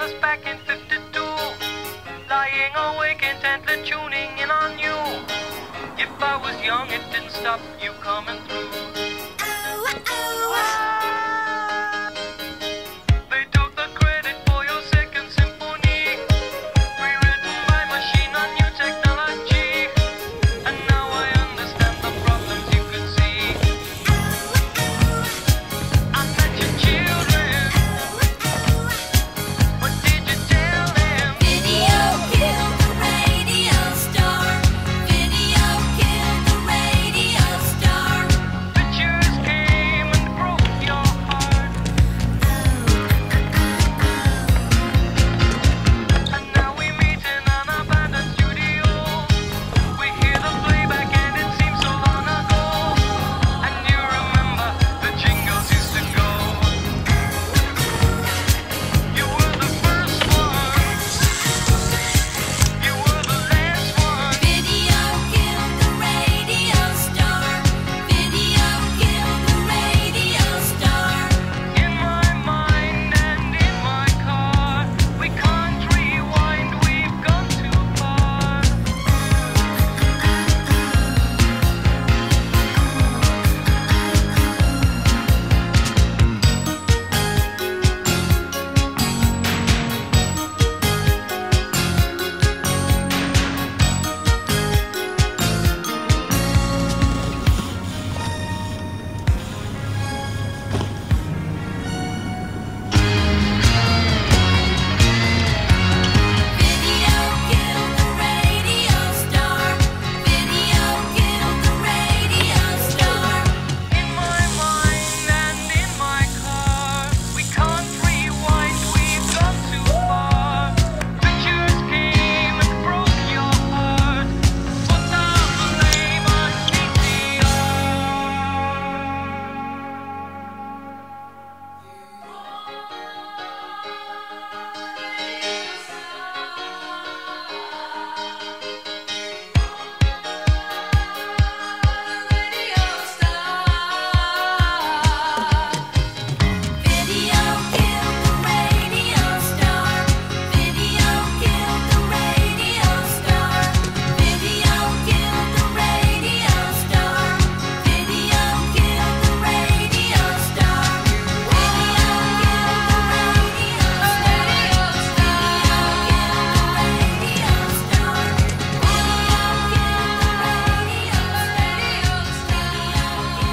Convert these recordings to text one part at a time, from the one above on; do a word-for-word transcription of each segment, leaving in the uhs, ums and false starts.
was back in fifty-two, lying awake intently tuning in on you. If I was young, it didn't stop you coming through. Oh, oh, ah. They took the credit for your second symphony, rewritten by machine on new technology. And now I understand the problems you could see. I met your children, but did you tell them? Video killed the radio star. Video killed the radio star. Pictures came and broke your heart. And now we meet in an abandoned studio. We hear the playback and it seems so long ago. And you remember the jingles used to go. You were the first one. You were the last one. Video killed the radio star. Video killed the radio star. In my mind and in my car, we can't rewind, we've gone too far. Video killed the radio star. Video killed the radio star. In my mind and in my car, we can't rewind, we've gone too far. Pictures came and broke your heart, but now the blame on V C R. Video killed the radio star. Video killed the radio star. Video killed the radio star. Video killed the radio star. Video killed the radio star. Video killed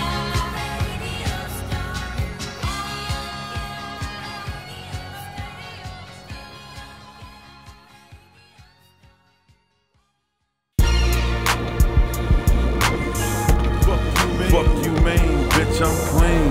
the radio star. Video Fuck you, man, bitch, I'm clean.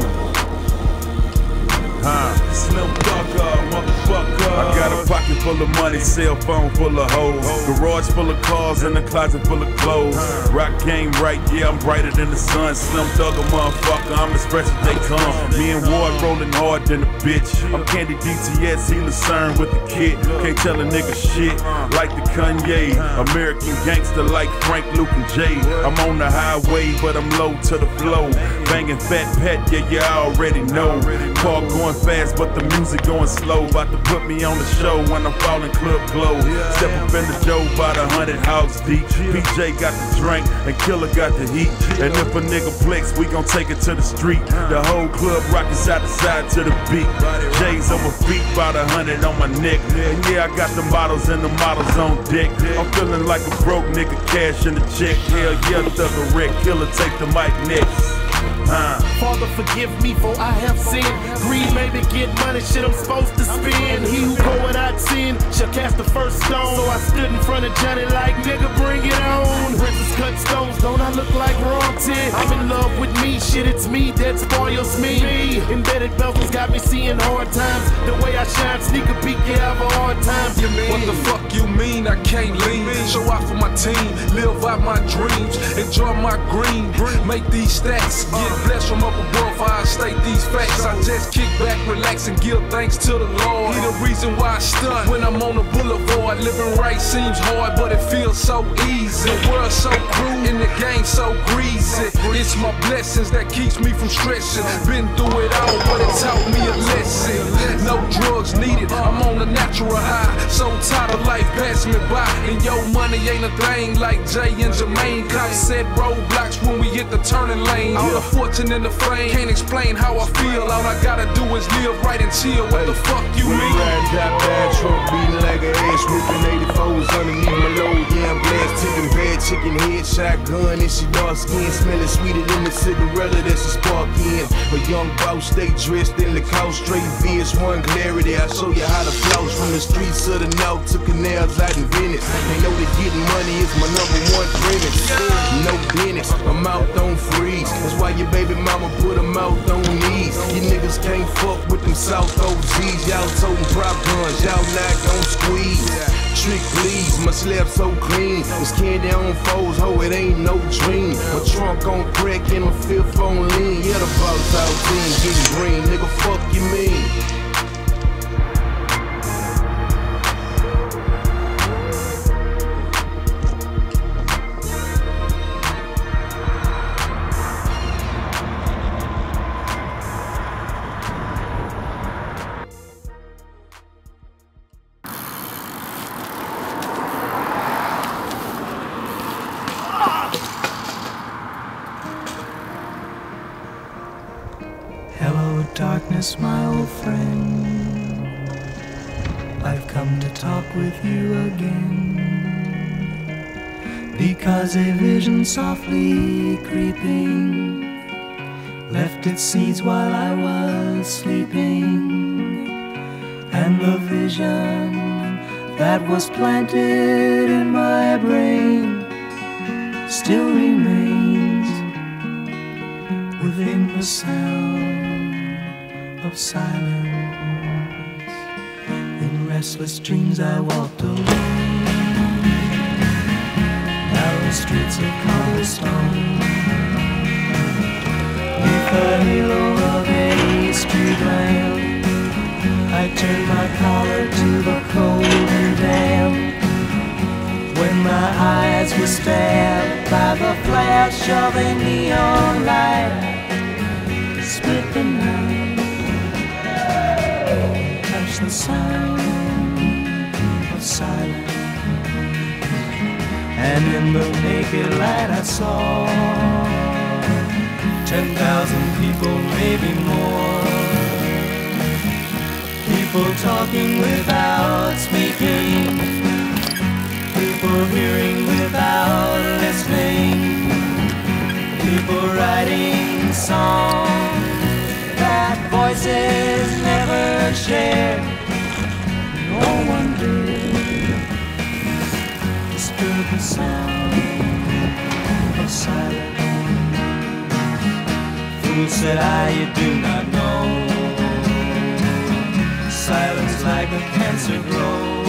Huh? Slim Thugger, motherfucker. I got a pocket full of money, cell phone full of hoes, garage full of cars, and a closet full of clothes. Rock game right, yeah, I'm brighter than the sun. Slim Thugger, motherfucker, I'm as fresh as they come. Me and Ward rolling hard than a bitch. I'm Candy D T S, he Lucerne with the kid. Can't tell a nigga shit like the Kanye. American gangster like Frank, Luke, and Jay. I'm on the highway, but I'm low to the flow. Banging Fat Pat, yeah, you already know. Car going fast, but the music going slow. About to put me on the show when I'm falling club glow. Step up in the dough by the hundred hogs deep. P J got the drink and Killer got the heat. And if a nigga flex, we gon' take it to the street. The whole club rockin' side to side to the beat. J's on my feet, by the hundred on my neck. And yeah, I got the bottles and the models on deck. I'm feeling like a broke nigga, cash in the check. Hell yeah, Thugger Rick, Killer take the mic next. Uh. Father, forgive me for I have sinned. Greed made me get money, shit I'm supposed to spend. He who goeth out sin shall cast the first stone. So I stood in front of Johnny like, nigga, bring it on. Princess cut stones, don't I look like Wrong Ted? I'm in love with me, shit, it's me that spoils me. me. Embedded belts got me seeing hard times. The way I shine, sneaker peek, yeah, I have a hard time. What the fuck you mean I can't leave? Show out for my team, live out my dreams, enjoy my green, make these stacks. Get blessed from up above, I state these facts. I just kick back, relax, and give thanks to the Lord. He the reason why I stunt when I'm on the boulevard. Living right seems hard, but it feels so easy. The world's so cruel, and the game so greasy. It's my blessings that that keeps me from stressing. Been through it all, but it taught me a lesson. No drugs needed, I'm on a natural high. So tired of life passing me by, and yo, money ain't a thing like Jay and Jermaine. Cops set roadblocks when we hit the turning lane. All the fortune and the fame, can't explain how I feel. All I gotta do is live right and chill. What the fuck you mean? We ride that bad truck, beating like an ass, whipping eighty-fours underneath my load. Yeah, I'm blessed, taking bad chicken head, shotgun, and she dark skin, smelling sweeter than the Cinderella that's a spark in. A young boss, stay dressed in the couch, straight V S one clarity. I show you how to floss from the streets of the north to canals out in Venice. They know that getting money is my number one premise. No dentist, my mouth don't freeze. That's why your baby mama put her mouth on knees. You niggas can't fuck with them South O Gs. Y'all toting prop guns, y'all not gon' squeeze. Trick please, my slab so clean. This candy on foes, ho, it ain't no dream. My trunk on crack and my fifth on lean. Yeah, the ball's out clean, getting green. Nigga, fuck you mean? Darkness, my old friend, I've come to talk with you again, because a vision softly creeping left its seeds while I was sleeping, and the vision that was planted in my brain still remains within the sound of silence. In restless dreams I walked alone, narrow streets of cobblestone, with the halo of a street lamp. I turned my collar to the cold and damp, when my eyes were stabbed by the flash of a neon light. Split the night, the sound of silence, and in the naked light I saw ten thousand people, maybe more, people talking without speaking, people hearing without listening, people writing songs that voices never share. No one did disturb the sound of silence. Fool said I, you do not know, silence like a cancer grows.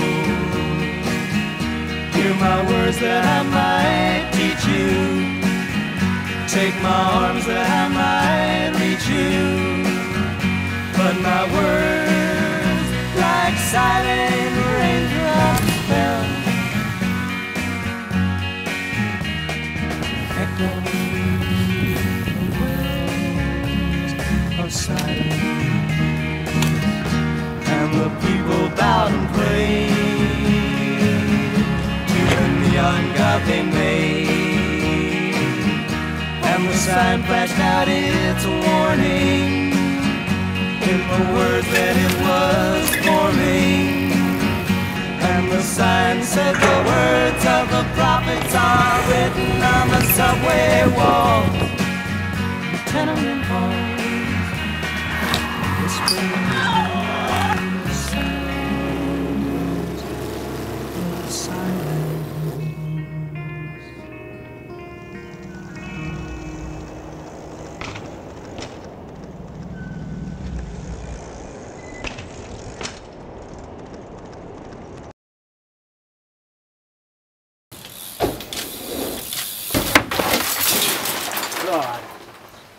Hear my words that I might teach you, take my arms that I might reach you. But my words, like silent raindrops, fell, echoing the waves of silence. And the people bowed and prayed to the neon god they made, and the sign flashed out its warning in the words that it was forming, and the sign said the words of the prophets are written on the subway walls, the tenement halls, whispering the sound of God.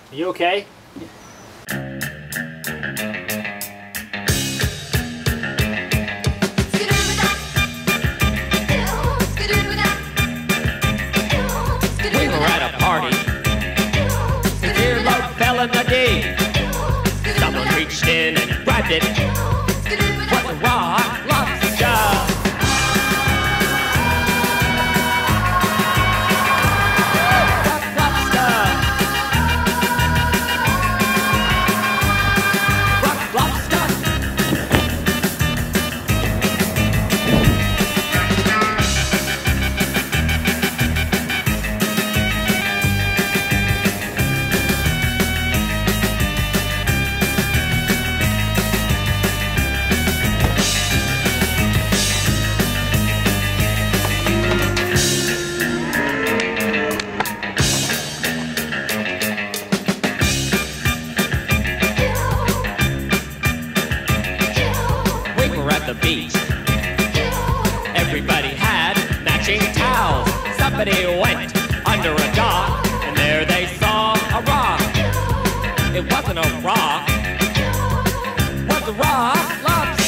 Are you okay? We were at a party. reached in and grabbed it. What a rock, lobster job. The beach. Everybody had matching towels. Somebody went under a dock, and there they saw a rock. It wasn't a rock. It was a rock lobster.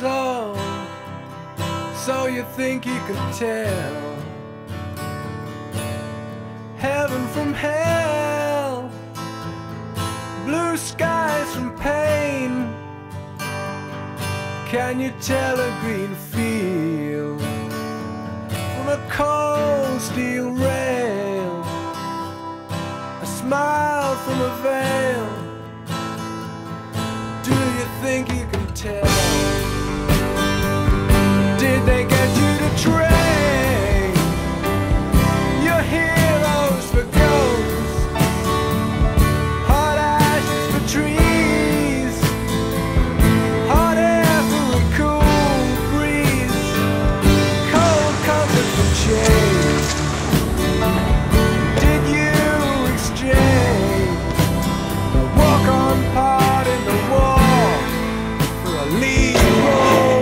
So, so you think you could tell heaven from hell, blue skies from pain? Can you tell a green field from a cold steel rail, a smile from a veil? Do you think you can tell? They get you to train your heroes for ghosts, hot ashes for trees, hot air for a cool breeze, cold comfort for change. Did you exchange a walk-on part in the war for a lead role?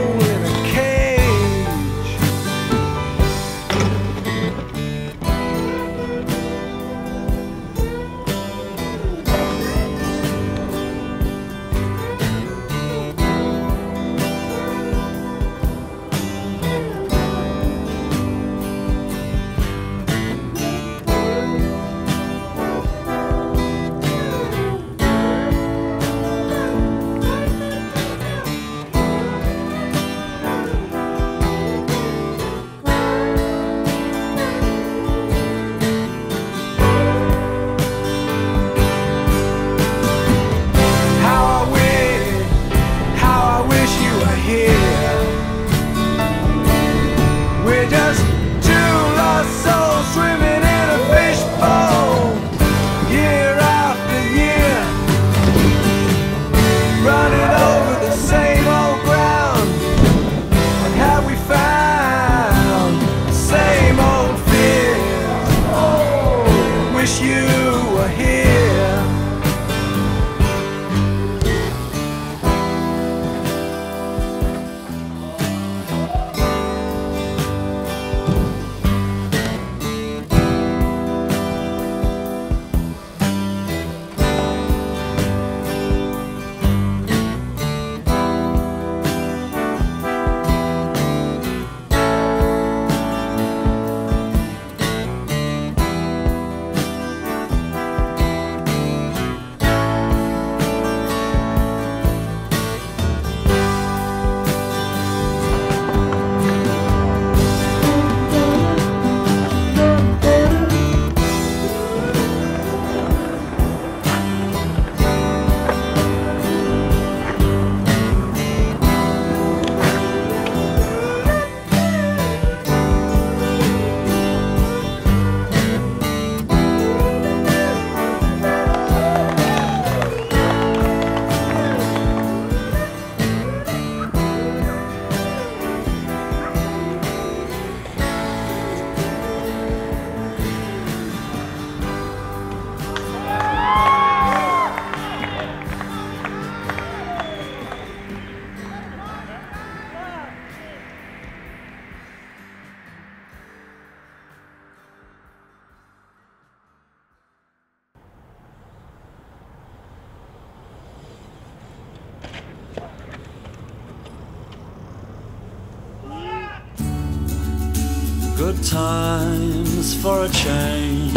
Good times for a change.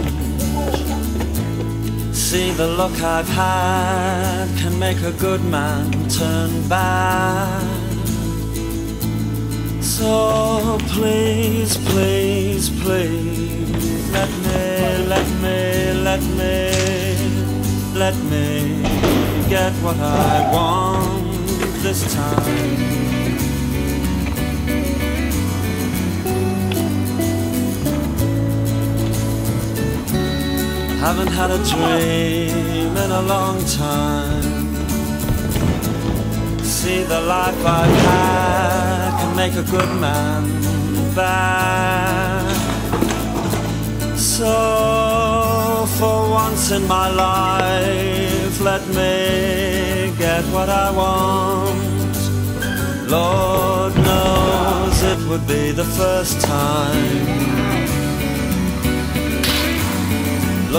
See, the luck I've had can make a good man turn bad. So please, please, please, let me, let me, let me, let me get what I want this time. Haven't had a dream in a long time. see the life I've had can make a good man bad. So for once in my life, let me get what I want. Lord knows it would be the first time.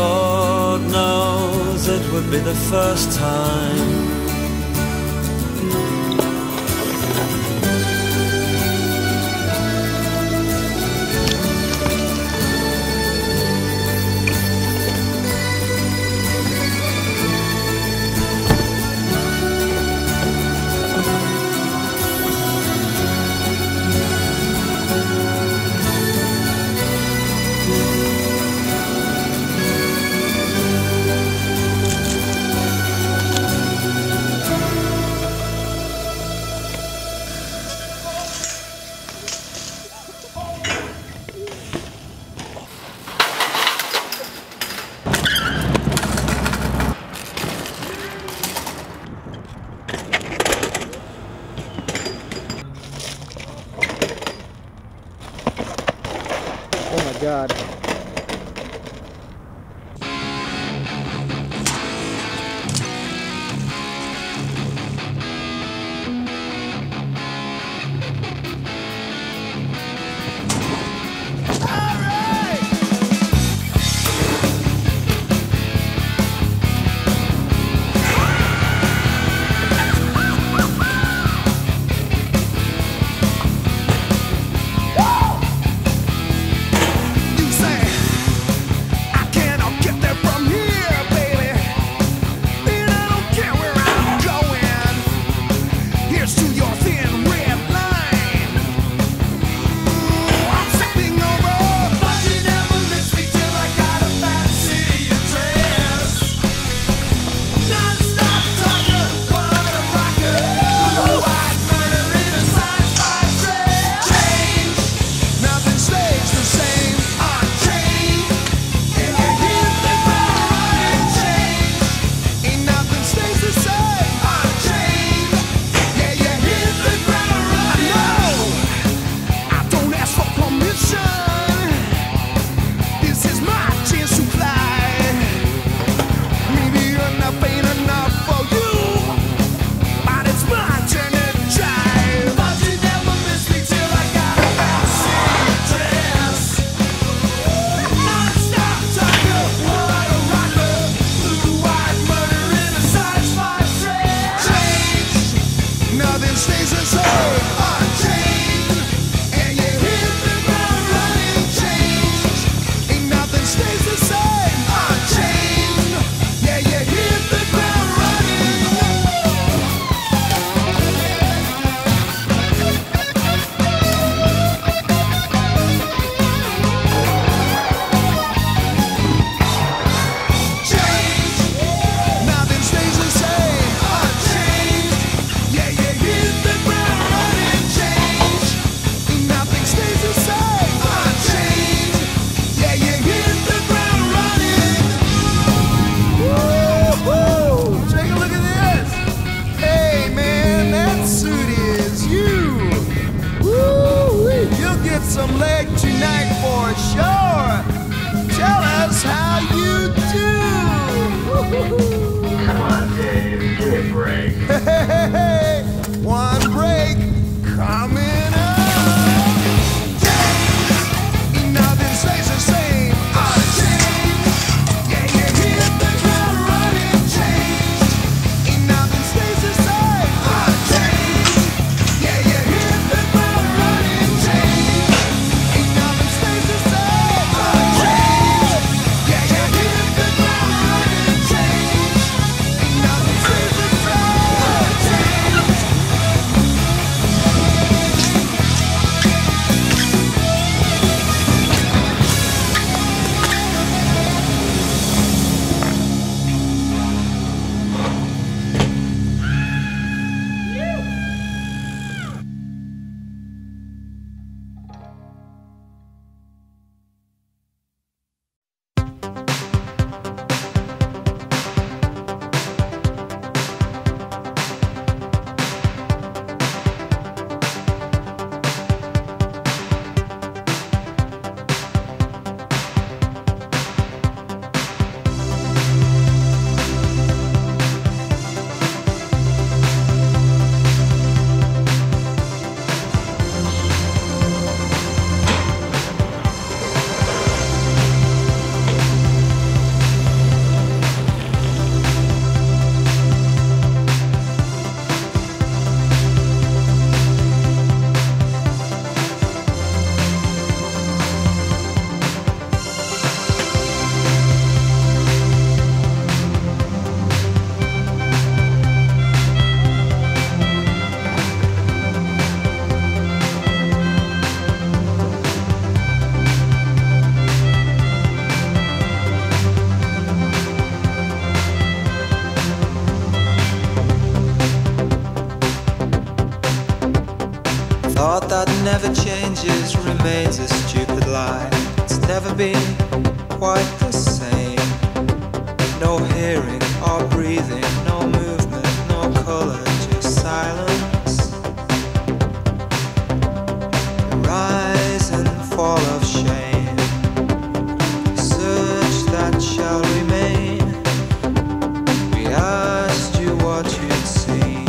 Lord knows it would be the first time. God. thought that never changes remains a stupid lie. It's never been quite the same. No hearing or breathing, no movement, no color, just silence. The rise and fall of shame, the search that shall remain. We asked you what you'd seen.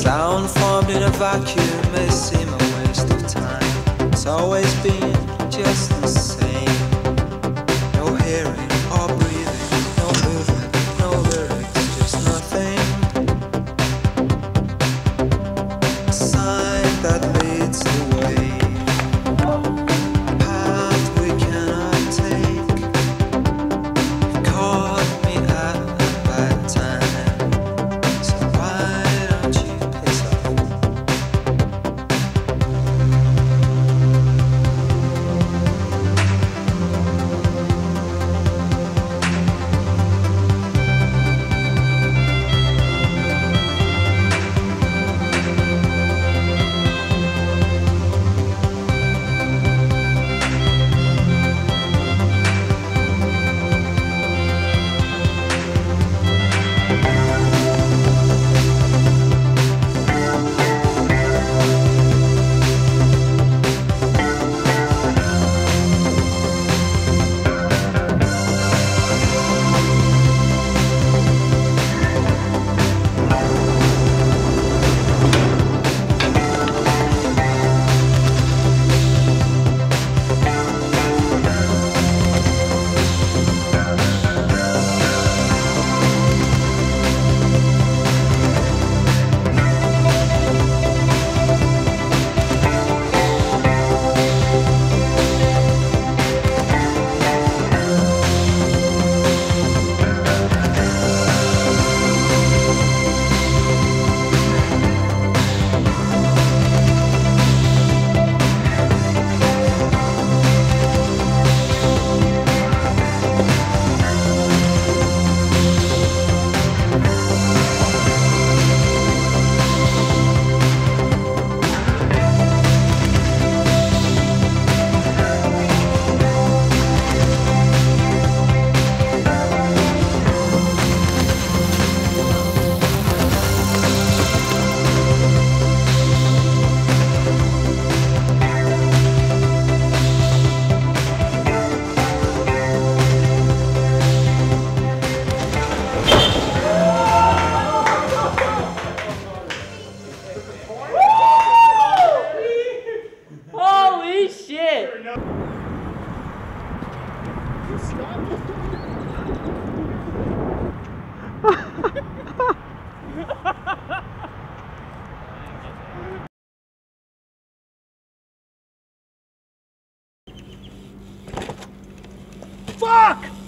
Sound formed in a vacuum may seem a waste of time. It's always been just the same. No hearing or breathing, no movement, no lyrics, just nothing. A sign that leads the way, a path we cannot take. It caught me at a bad time. So why don't you Fuck!